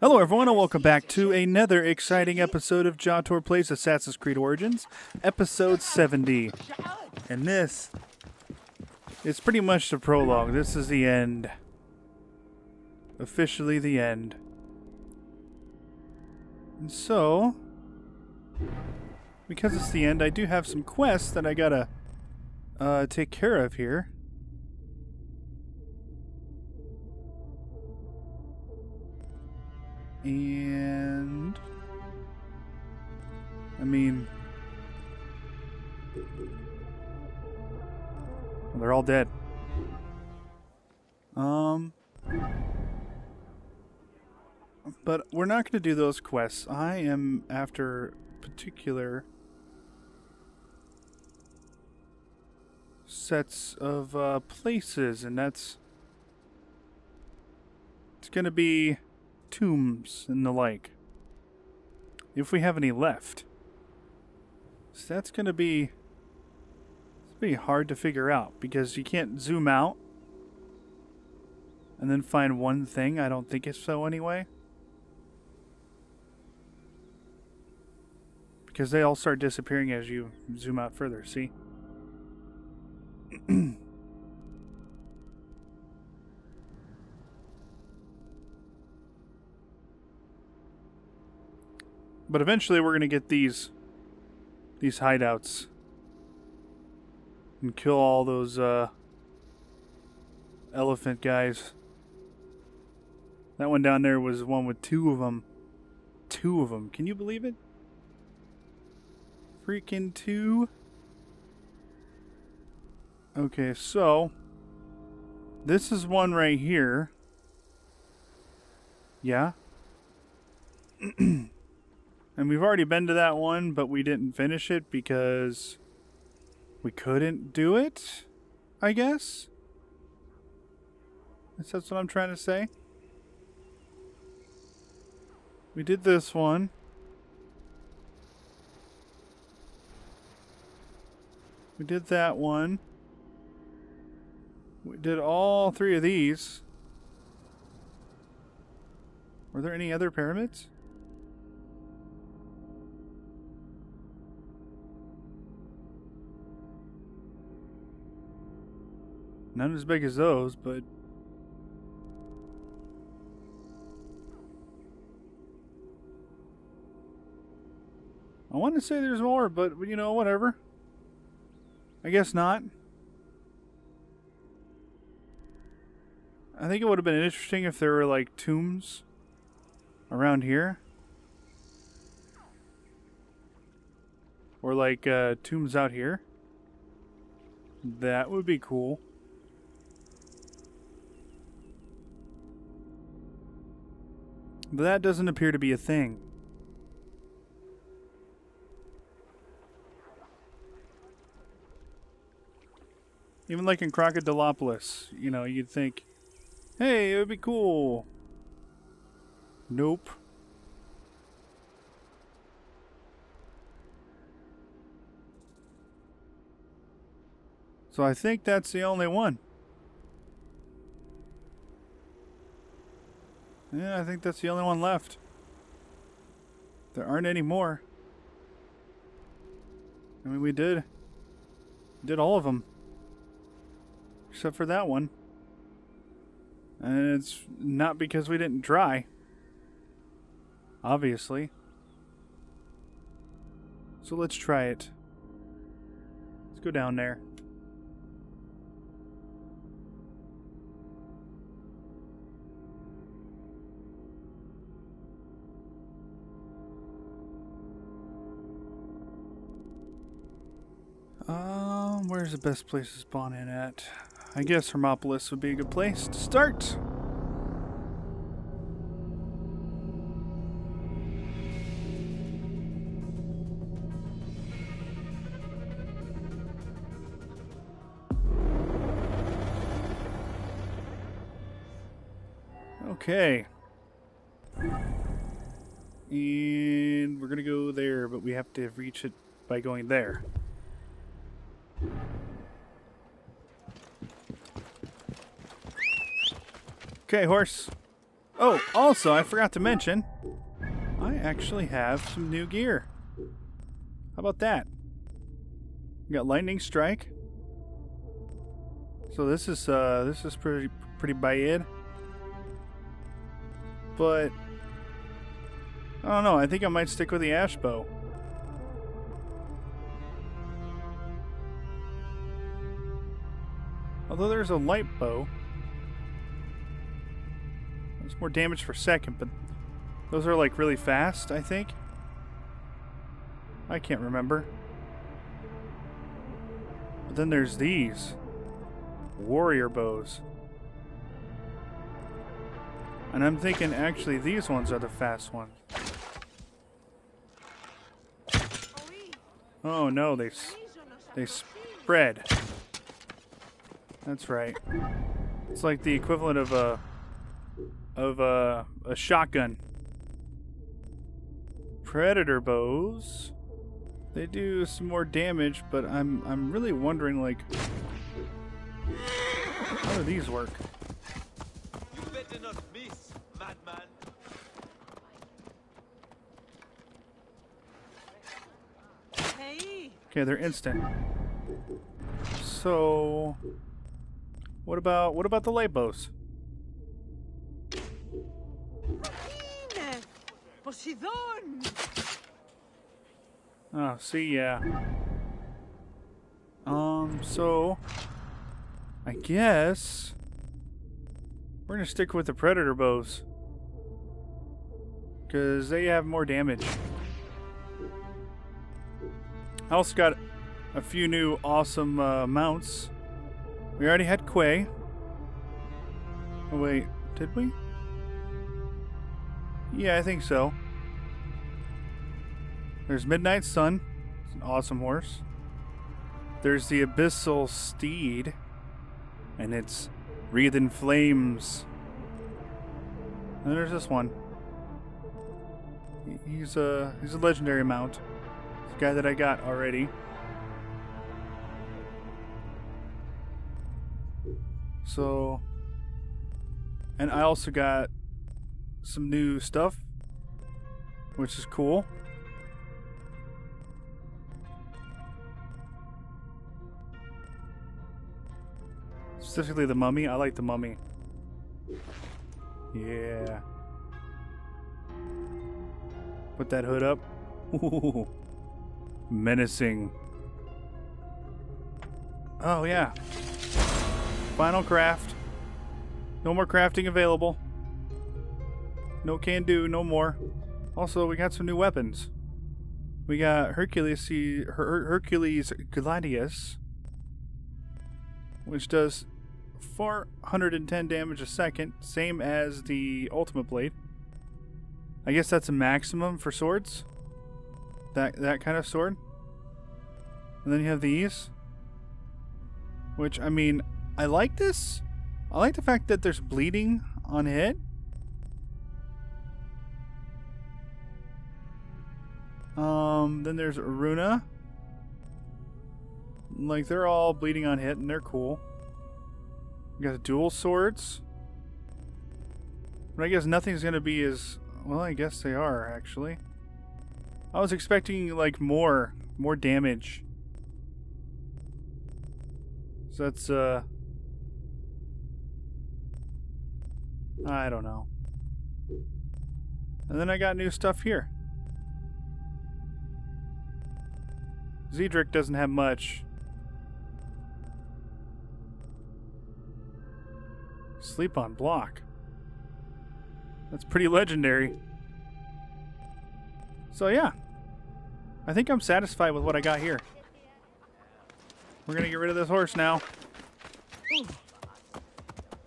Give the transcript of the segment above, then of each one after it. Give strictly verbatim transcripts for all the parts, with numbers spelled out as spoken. Hello everyone and welcome back to another exciting episode of Jatorr Plays Assassin's Creed Origins, episode seventy. And this is pretty much the prologue. This is the end. Officially the end. And so, because it's the end, I do have some quests that I gotta uh, take care of here. And I mean, well, they're all dead. Um, but we're not going to do those quests. I am after particular sets of uh, places, and that's it's going to be tombs and the like, if we have any left. So that's gonna be it's gonna be hard to figure out because you can't zoom out and then find one thing. I don't think it's so anyway, because they all start disappearing as you zoom out further. See. But eventually we're going to get these these hideouts and kill all those uh, elephant guys. That one down there was one with two of them. Two of them. Can you believe it? Freaking two. Okay, so this is one right here. Yeah. And we've already been to that one, but we didn't finish it because we couldn't do it, I guess. That's what I'm trying to say. We did this one. We did that one. We did all three of these. Were there any other pyramids? None as big as those, but I want to say there's more, but you know, whatever. I guess not. I think it would have been interesting if there were like tombs around here, or like uh, tombs out here. That would be cool. But that doesn't appear to be a thing. Even like in Crocodilopolis, you know, you'd think, hey, it would be cool. Nope. So I think that's the only one. Yeah, I think that's the only one left. There aren't any more. I mean, we did. Did all of them. Except for that one. And it's not because we didn't try. Obviously. So let's try it. Let's go down there. Um, where's the best place to spawn in at? I guess Hermopolis would be a good place to start. Okay. And we're gonna go there, but we have to reach it by going there. Okay, horse. Oh, also, I forgot to mention, I actually have some new gear. How about that? We got Lightning Strike. So this is uh, this is pretty pretty Bayek. But I don't know. I think I might stick with the Ash Bow. Although there's a light bow. It's more damage per second, but those are like really fast, I think. I can't remember. But then there's these. Warrior bows. And I'm thinking actually these ones are the fast ones. Oh no, they, they spread. That's right. It's like the equivalent of a of a, a shotgun. Predator bows. They do some more damage, but I'm I'm really wondering, like, how do these work? You better not miss, madman. Hey. Okay, they're instant. So what about what about the light bows? Oh, see, yeah. Um, so I guess we're gonna stick with the Predator bows, cause they have more damage. I also got a few new awesome uh, mounts. We already had Quay. Oh wait, did we? Yeah, I think so. There's Midnight Sun. It's an awesome horse. There's the Abyssal Steed. And it's wreathing flames. And there's this one. He's a, he's a legendary mount. It's a guy that I got already. So, and I also got some new stuff, which is cool. Specifically the mummy. I like the mummy. Yeah. Put that hood up. Ooh. Menacing. Oh yeah. Final craft. No more crafting available. No can do, no more. Also, we got some new weapons. We got Hercules, Her Her Hercules Gladius, which does four hundred ten damage a second, same as the Ultimate blade. I guess that's a maximum for swords. That that kind of sword. And then you have these, which, I mean, I like this. I like the fact that there's bleeding on hit. Um, then there's Aruna. Like, they're all bleeding on hit and they're cool. We got the dual swords. But I guess nothing's gonna be as, well, I guess they are actually. I was expecting like more, more damage. So that's, uh, I don't know. And then I got new stuff here. Zedric doesn't have much. Sleep on block. That's pretty legendary. So yeah. I think I'm satisfied with what I got here. We're gonna get rid of this horse now.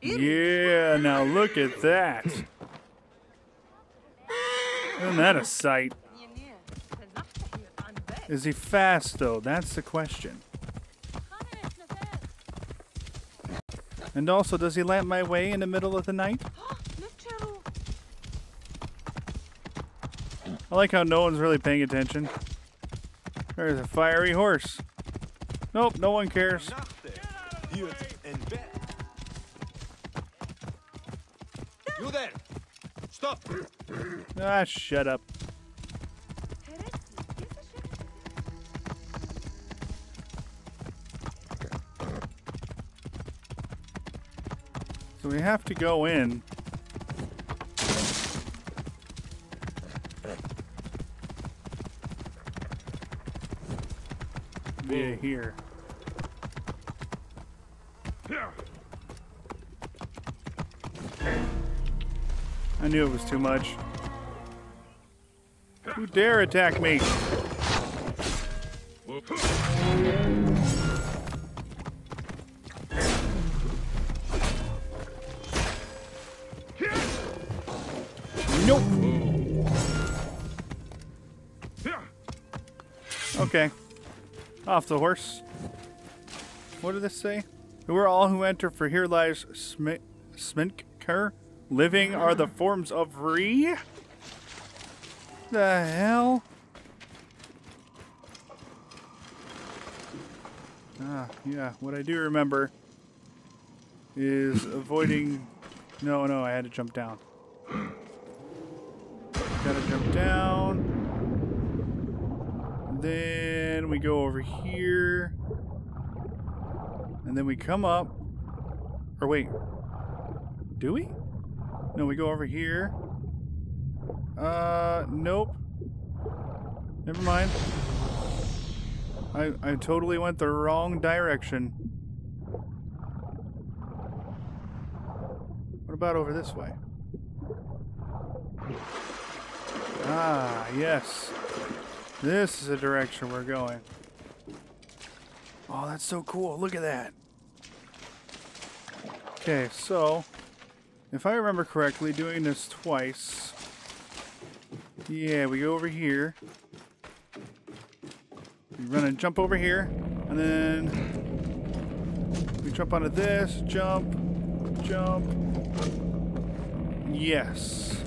Yeah, now look at that. Isn't that a sight? Is he fast, though? That's the question. And also, does he light my way in the middle of the night? I like how no one's really paying attention. There's a fiery horse. Nope, no one cares. You there! Stop! Ah, shut up. So we have to go in. Via here. I knew it was too much. Who dare attack me? Nope. Okay. Off the horse. What did this say? Who are all who enter, for here lies Smi Sminker. Living are the forms of re. The hell? Ah, yeah. What I do remember is avoiding. No, no, I had to jump down. Gotta jump down. Then we go over here. And then we come up. Or wait. Do we? No, we go over here. Uh, nope. Never mind. I, I totally went the wrong direction. What about over this way? Ah, yes. This is the direction we're going. Oh, that's so cool. Look at that. Okay, so... if I remember correctly, doing this twice. Yeah, we go over here. We run and jump over here. And then we jump onto this. Jump. Jump. Yes.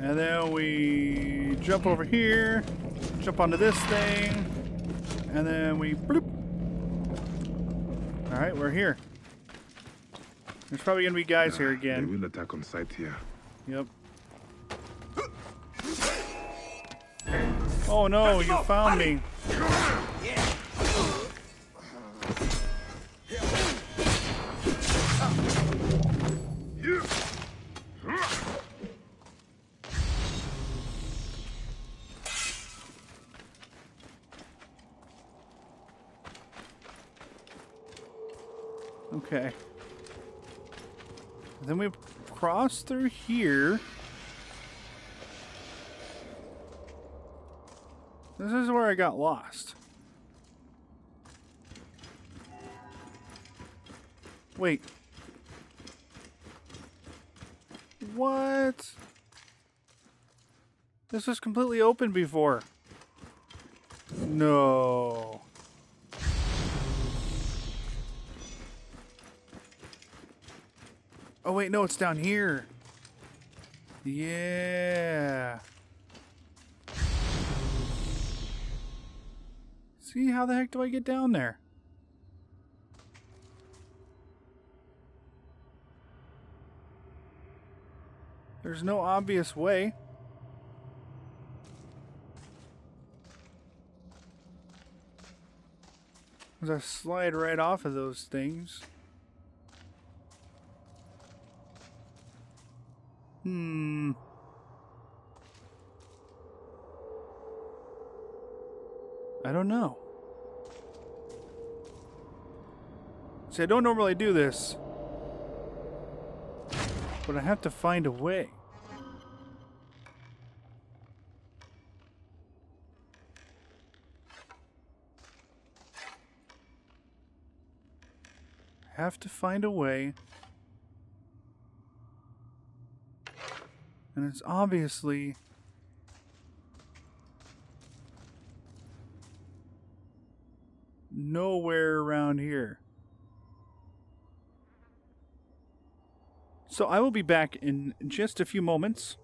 And then we jump over here. Jump onto this thing. And then we bloop. Alright, we're here. There's probably gonna be guys yeah, here again. They will attack on sight here. Yep. Oh no, you found me. Okay. Then we cross through here. This is where I got lost. Wait. What? This was completely open before. No. Oh wait, no, it's down here. Yeah. See, how the heck do I get down there? There's no obvious way. As I slide right off of those things. Hmm. I don't know. See, I don't normally do this. But I have to find a way. I have to find a way. And it's obviously nowhere around here. So I will be back in just a few moments.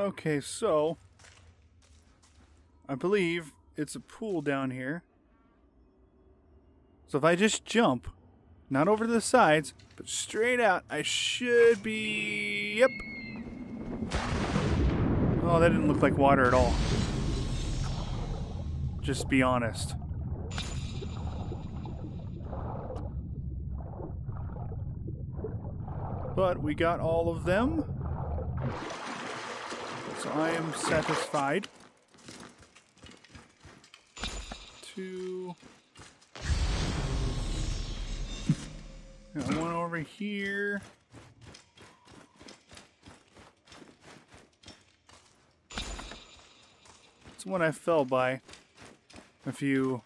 Okay, so I believe it's a pool down here. So if I just jump, not over to the sides, but straight out, I should be... Yep. Oh, that didn't look like water at all. Just be honest. But we got all of them. So I am satisfied. Two... Got one over here. It's one I fell by a few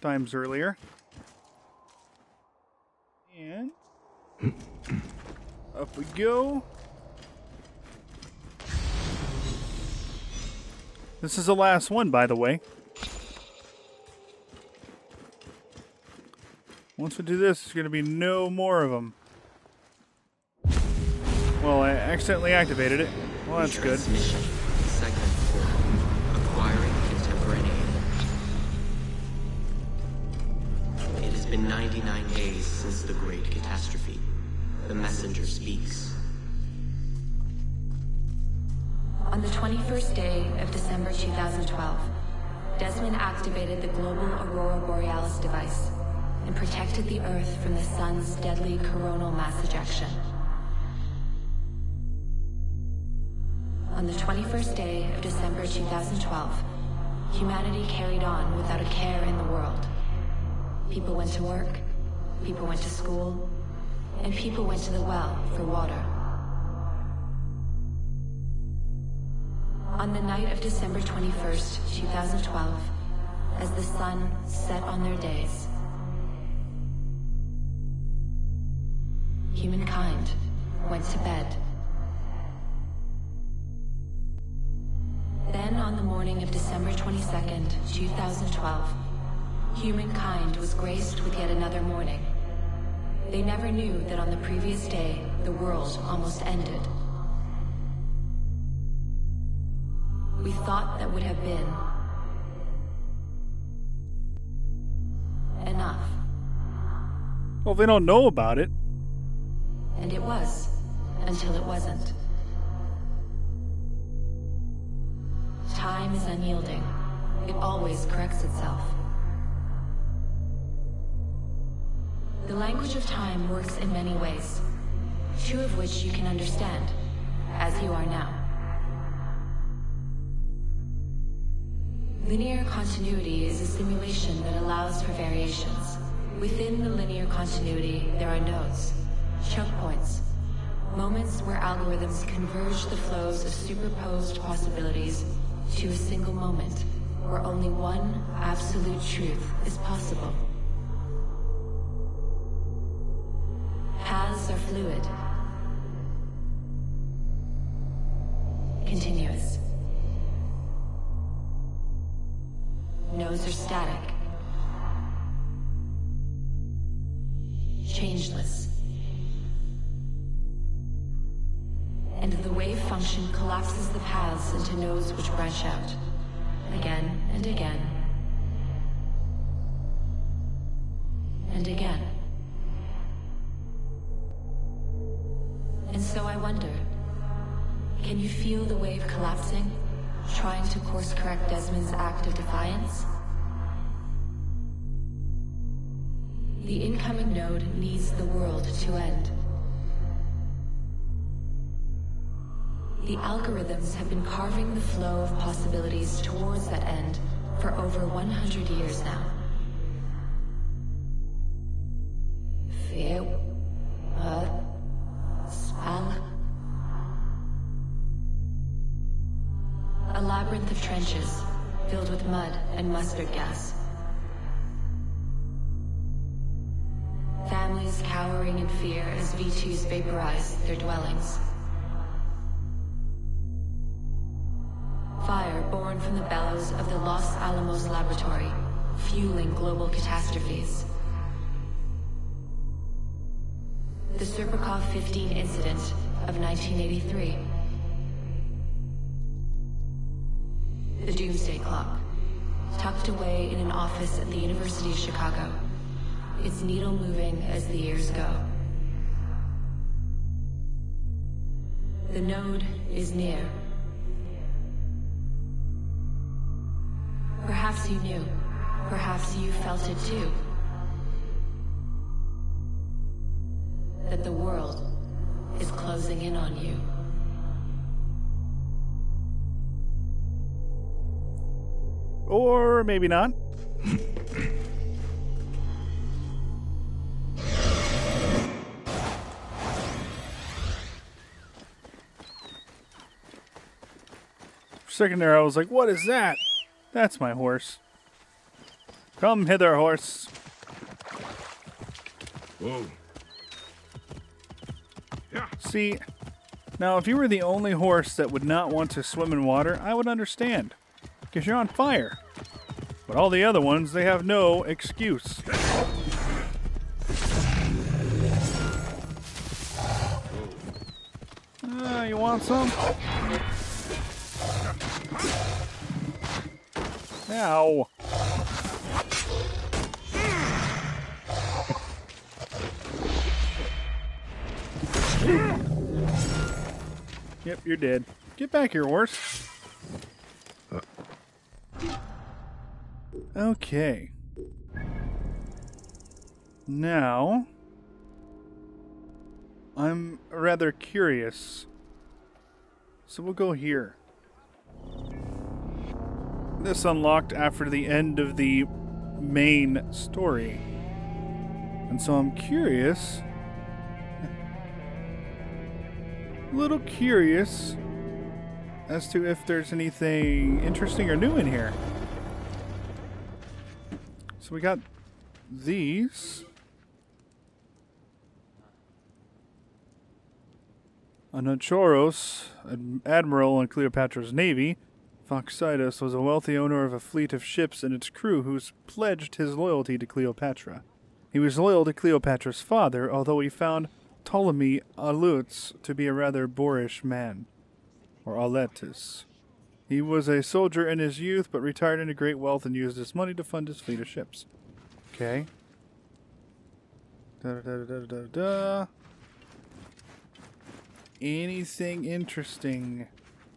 times earlier. And up we go. This is the last one, by the way. Once we do this, there's going to be no more of them. Well, I accidentally activated it. Well, that's good. Second form, acquiring contemporaneity. It has been ninety-nine days since the great catastrophe. The messenger speaks. On the twenty-first day of December two thousand twelve, Desmond activated the global Aurora Borealis device and protected the Earth from the Sun's deadly coronal mass ejection. On the twenty-first day of December two thousand twelve, humanity carried on without a care in the world. People went to work, people went to school, and people went to the well for water. On the night of December twenty-first, two thousand twelve, as the sun set on their days, humankind went to bed. Then on the morning of December twenty-second, two thousand twelve, humankind was graced with yet another morning. They never knew that on the previous day, the world almost ended. We thought that would have been enough. Well, they don't know about it. And it was, until it wasn't. Time is unyielding. It always corrects itself. The language of time works in many ways, two of which you can understand, as you are now. Linear continuity is a simulation that allows for variations. Within the linear continuity, there are nodes. Choke points. Moments where algorithms converge the flows of superposed possibilities to a single moment where only one absolute truth is possible. Paths are fluid. Continuous. Nodes are static. Changeless. And the wave function collapses the paths into nodes which branch out, again and again, and again. And so I wonder, can you feel the wave collapsing, trying to course correct Desmond's act of defiance? The incoming node needs the world to end. The algorithms have been carving the flow of possibilities towards that end for over one hundred years now. A labyrinth of trenches filled with mud and mustard gas. Families cowering in fear as V twos vaporize their dwellings. Fire born from the bellows of the Los Alamos laboratory, fueling global catastrophes. The Serpukhov fifteen incident of nineteen eighty-three. the Doomsday Clock, tucked away in an office at the University of Chicago, its needle moving as the years go. The node is near. Perhaps you knew. Perhaps you felt it too. That the world is closing in on you. Or maybe not. Second there, I was like, what is that? That's my horse. Come hither, horse. Whoa. Yeah. See, now if you were the only horse that would not want to swim in water, I would understand. Because you're on fire. But all the other ones, they have no excuse. Ah, uh, you want some? Ow. Yep, you're dead. Get back here, horse. Okay. Now, I'm rather curious. So we'll go here. This unlocked after the end of the main story. And so I'm curious. A little curious as to if there's anything interesting or new in here. So we got these. Anachoros, an admiral in Cleopatra's navy. Phoxidas was a wealthy owner of a fleet of ships and its crew who pledged his loyalty to Cleopatra. He was loyal to Cleopatra's father, although he found Ptolemy Auletes to be a rather boorish man, or Auletes. He was a soldier in his youth, but retired into great wealth and used his money to fund his fleet of ships. Okay. Da da da da da da. Anything interesting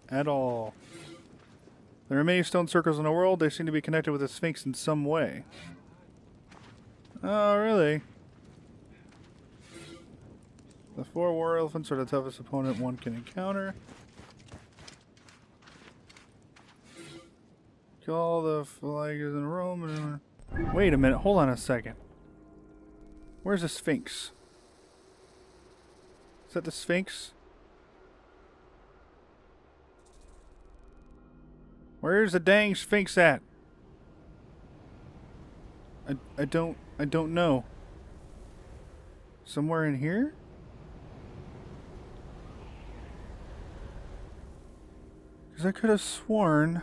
at all? There are many stone circles in the world. They seem to be connected with the Sphinx in some way. Oh, really? The four war elephants are the toughest opponent one can encounter. Kill all the flaggers in Rome. Wait a minute. Hold on a second. Where's the Sphinx? Is that the Sphinx? Where's the dang Sphinx at? I, I don't... I don't know. Somewhere in here? Because I could have sworn...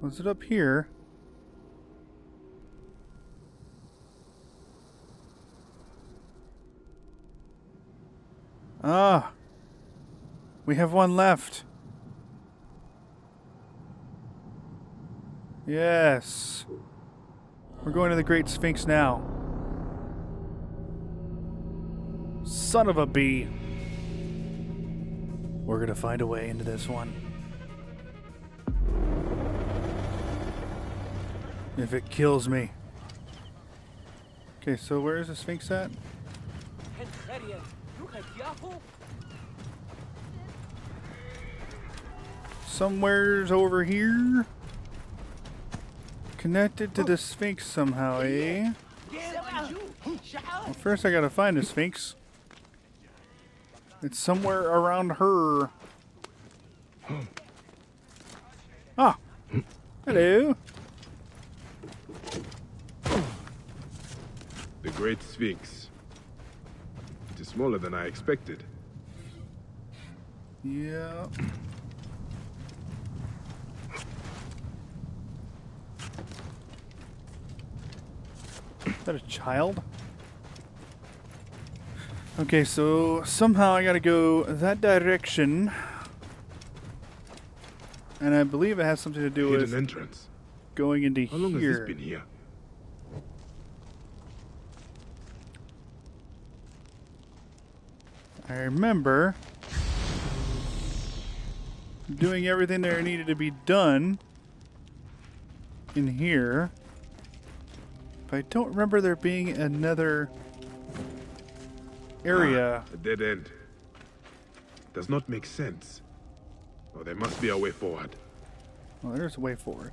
Was it up here? Ah! We have one left! Yes. We're going to the Great Sphinx now. Son of a bee. We're going to find a way into this one. If it kills me. Okay, so where is the Sphinx at? Somewhere's over here. Connected to the Sphinx somehow, eh? Well, first I gotta find the Sphinx. It's somewhere around her. Ah! Hello! The Great Sphinx. It is smaller than I expected. Yeah. Is that a child? Okay, so somehow I gotta go that direction. And I believe it has something to do Hidden with entrance. Going into How here. How long has this been here? I remember doing everything that needed to be done in here. But I don't remember there being another area. Ah, a dead end. Does not make sense. Oh, there must be a way forward. Well, there's a way forward.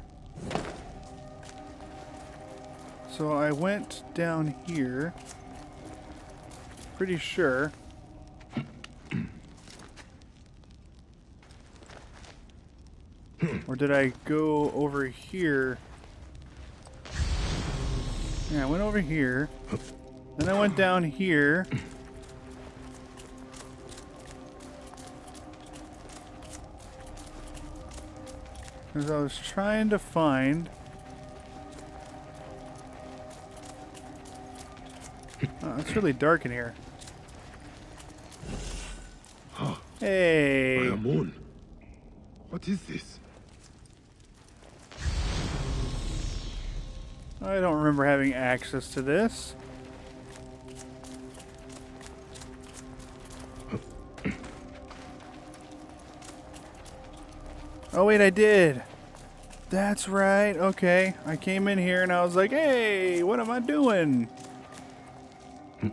So I went down here. Pretty sure. Or did I go over here? Yeah, I went over here. Then I went down here. Because I was trying to find... Oh, it's really dark in here. Hey! By a moon. What is this? I don't remember having access to this. Oh wait, I did. That's right. Okay, I came in here and I was like, "Hey, what am I doing?" I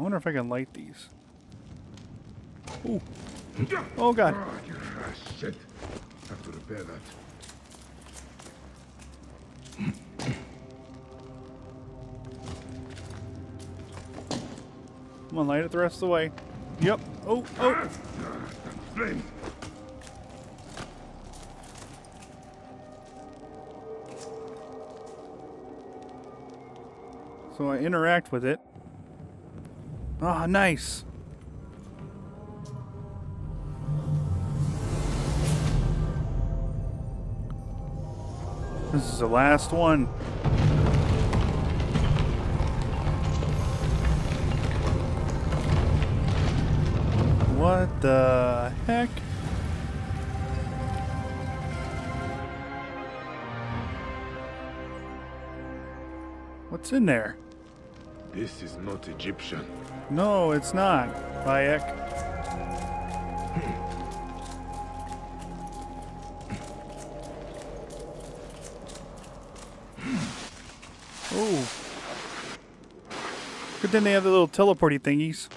wonder if I can light these. Ooh. Oh god. Oh, you, ah, shit. I have to repair that. Come on, light it the rest of the way. Yep. Oh, oh. Flame. So I interact with it. Ah, nice. This is the last one. What the heck? What's in there? This is not Egyptian. No, it's not, Bayek. Oh. But then they have the little teleporty thingies.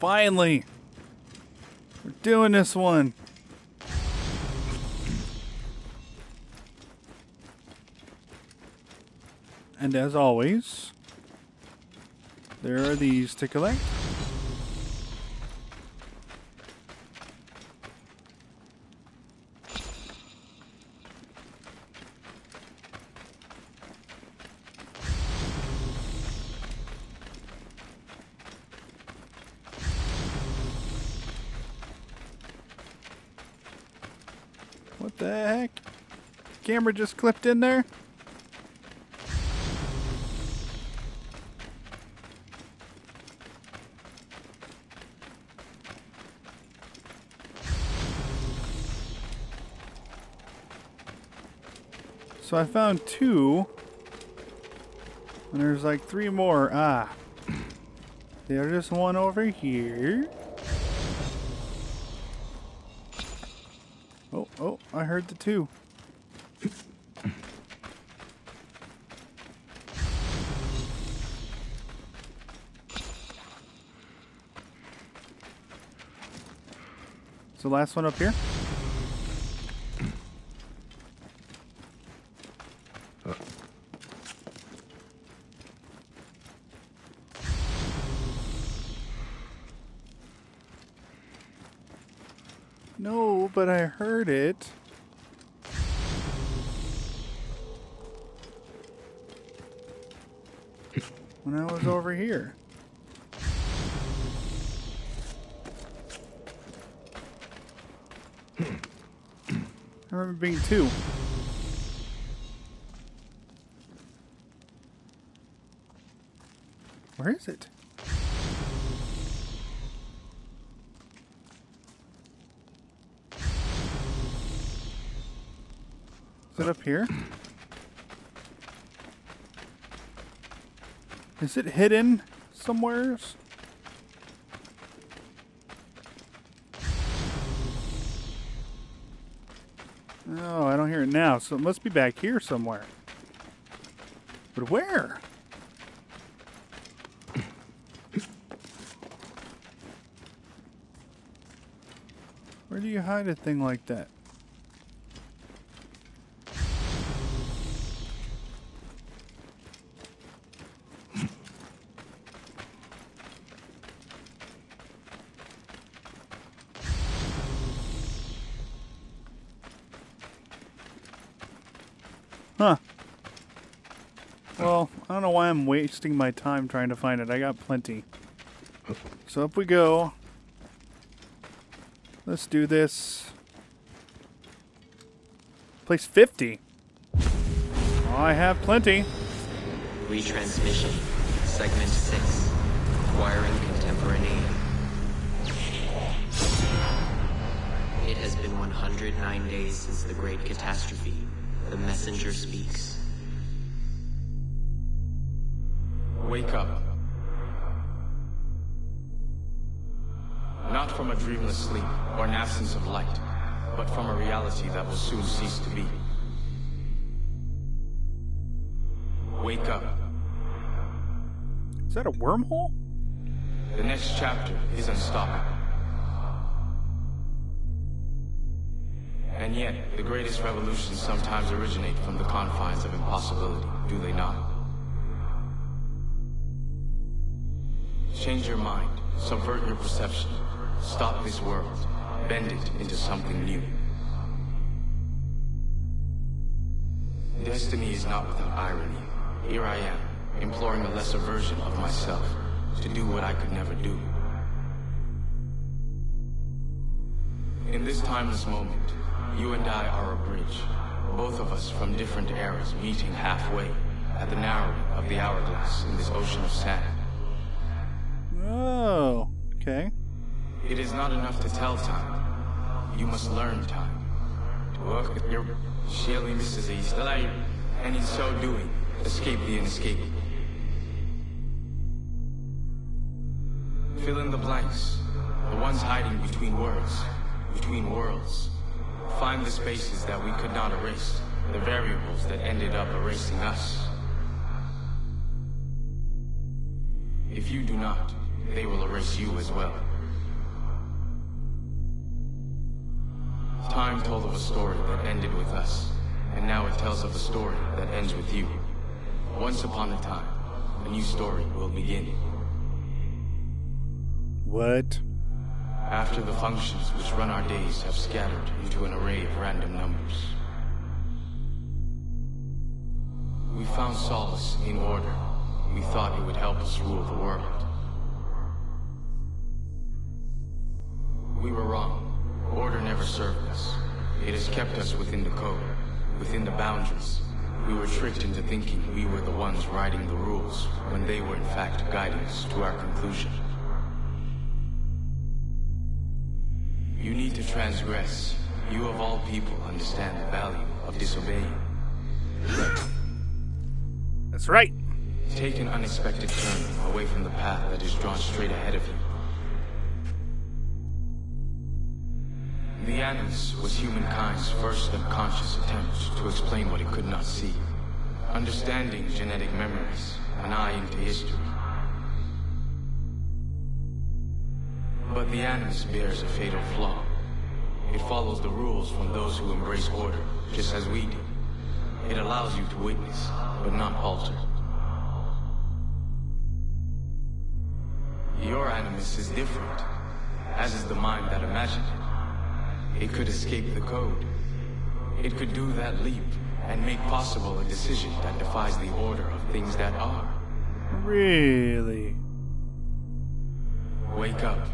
Finally, we're doing this one. And as always, there are these to collect. Camera just clipped in there. So I found two, and there's like three more. Ah, there's just one over here. Oh, oh, I heard the two. So last one up here. Uh. No, but I heard it. When I was over here. I remember being two. Where Where is it? Is it up here? Is it hidden somewhere? No, I don't hear it now, so it must be back here somewhere. But where? Where do you hide a thing like that? Huh. Well, I don't know why I'm wasting my time trying to find it. I got plenty. So up we go. Let's do this. Place fifty. I have plenty. Retransmission. Segment six. Acquiring contemporary. It has been one hundred nine days since the great catastrophe. The messenger speaks. Wake up. Not from a dreamless sleep or an absence of light, but from a reality that will soon cease to be. Wake up. Is that a wormhole? The next chapter is unstoppable. And yet, the greatest revolutions sometimes originate from the confines of impossibility, do they not? Change your mind, subvert your perception, stop this world, bend it into something new. Destiny is not without irony. Here I am, imploring a lesser version of myself, to do what I could never do. In this timeless moment, you and I are a bridge, both of us from different eras meeting halfway at the narrowing of the hourglass in this ocean of sand. Oh, okay. It is not enough to tell time. You must learn time. To work with your shelly misses east light, and in so doing, escape the inescapable. Fill in the blanks, the ones hiding between words, between worlds. Find the spaces that we could not erase, the variables that ended up erasing us. If you do not, they will erase you as well. Time told of a story that ended with us, and now it tells of a story that ends with you. Once upon a time, a new story will begin. What? After the functions which run our days have scattered into an array of random numbers. We found solace in order. We thought it would help us rule the world. We were wrong. Order never served us. It has kept us within the code, within the boundaries. We were tricked into thinking we were the ones writing the rules, when they were in fact guiding us to our conclusion. You need to transgress. You of all people understand the value of disobeying. That's right. Take an unexpected turn away from the path that is drawn straight ahead of you. The animus was humankind's first unconscious attempt to explain what it could not see. Understanding genetic memories, an eye into history. But the animus bears a fatal flaw. It follows the rules from those who embrace order, just as we do. It allows you to witness, but not alter. Your animus is different, as is the mind that imagined it. It could escape the code. It could do that leap and make possible a decision that defies the order of things that are. Really? Wake up.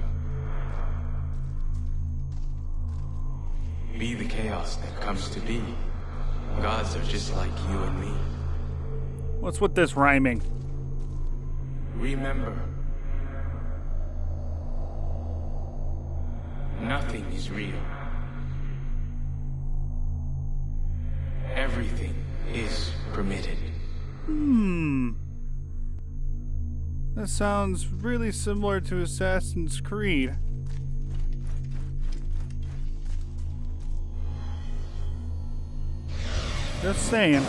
Be the chaos that comes to be. Gods are just like you and me. What's with this rhyming? Remember, nothing is real. Everything is permitted. Hmm. That sounds really similar to Assassin's Creed. Just saying.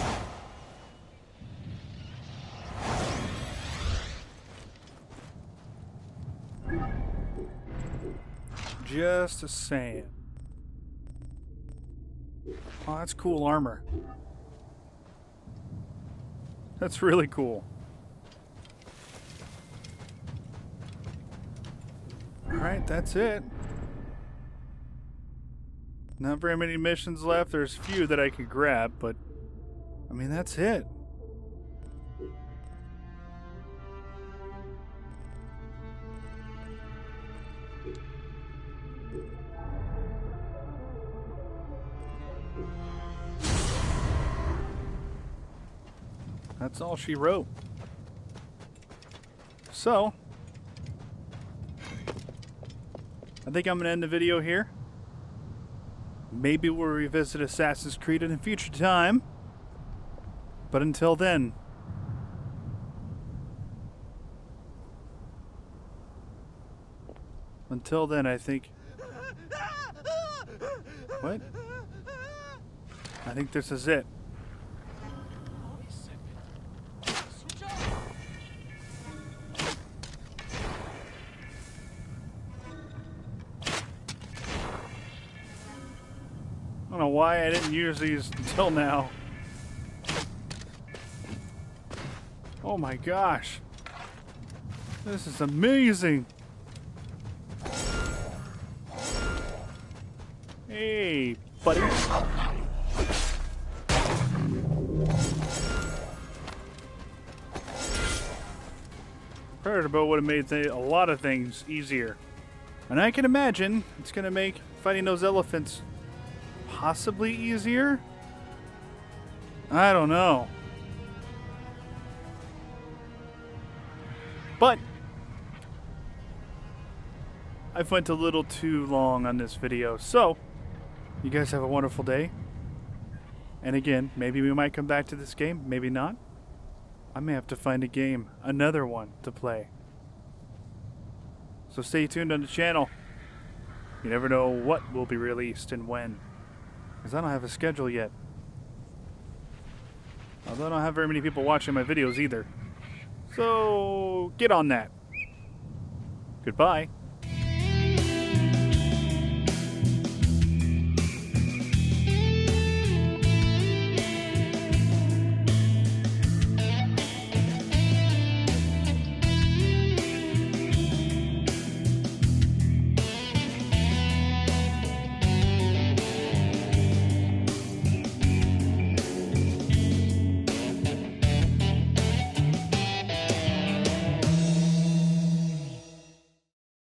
Just a saying. Oh, that's cool armor. That's really cool. Alright, that's it. Not very many missions left. There's a few that I could grab, but I mean, that's it. That's all she wrote. So, I think I'm going to end the video here. Maybe we'll revisit Assassin's Creed in a future time. But until then, until then, I think, what? I think this is it. I don't know why I didn't use these until now. Oh my gosh. This is amazing. Hey, buddy. Predator bow would have made th- a lot of things easier. And I can imagine it's going to make fighting those elephants possibly easier? I don't know. But I've went a little too long on this video, so you guys have a wonderful day. And again, maybe we might come back to this game, maybe not. I may have to find a game, another one to play. So stay tuned on the channel. You never know what will be released and when. Because I don't have a schedule yet. Although I don't have very many people watching my videos either. So, get on that. Goodbye.